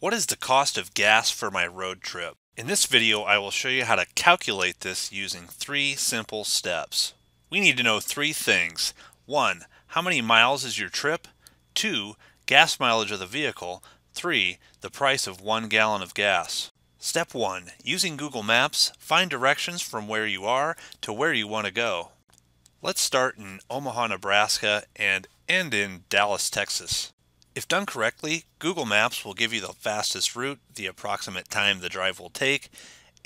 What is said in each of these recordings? What is the cost of gas for my road trip? In this video, I will show you how to calculate this using three simple steps. We need to know three things. 1. How many miles is your trip? 2. Gas mileage of the vehicle. 3. The price of 1 gallon of gas. Step 1. Using Google Maps, find directions from where you are to where you want to go. Let's start in Omaha, Nebraska and end in Dallas, Texas. If done correctly, Google Maps will give you the fastest route, the approximate time the drive will take,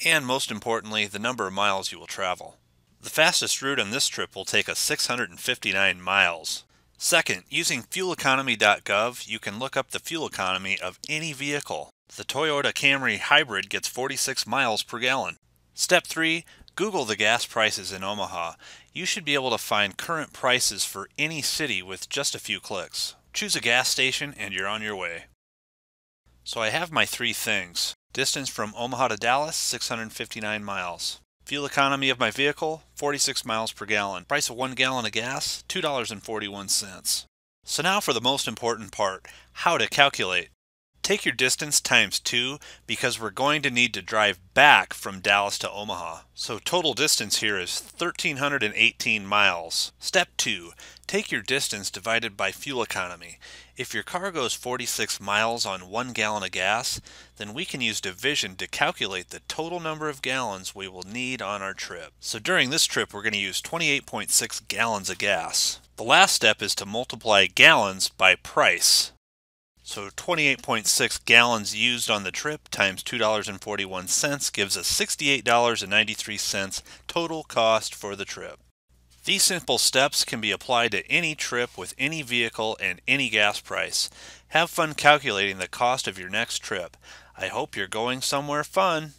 and most importantly, the number of miles you will travel. The fastest route on this trip will take us 659 miles. Second, using fueleconomy.gov, you can look up the fuel economy of any vehicle. The Toyota Camry Hybrid gets 46 miles per gallon. Step 3, Google the gas prices in Omaha. You should be able to find current prices for any city with just a few clicks. Choose a gas station and you're on your way. So I have my three things. Distance from Omaha to Dallas, 659 miles. Fuel economy of my vehicle, 46 miles per gallon. Price of 1 gallon of gas, $2.41. So now for the most important part, how to calculate. Take your distance times 2 because we're going to need to drive back from Dallas to Omaha. So total distance here is 1,318 miles. Step 2. Take your distance divided by fuel economy. If your car goes 46 miles on 1 gallon of gas, then we can use division to calculate the total number of gallons we will need on our trip. So during this trip we're going to use 28.6 gallons of gas. The last step is to multiply gallons by price. So 28.6 gallons used on the trip times $2.41 gives us $68.93 total cost for the trip. These simple steps can be applied to any trip with any vehicle and any gas price. Have fun calculating the cost of your next trip. I hope you're going somewhere fun.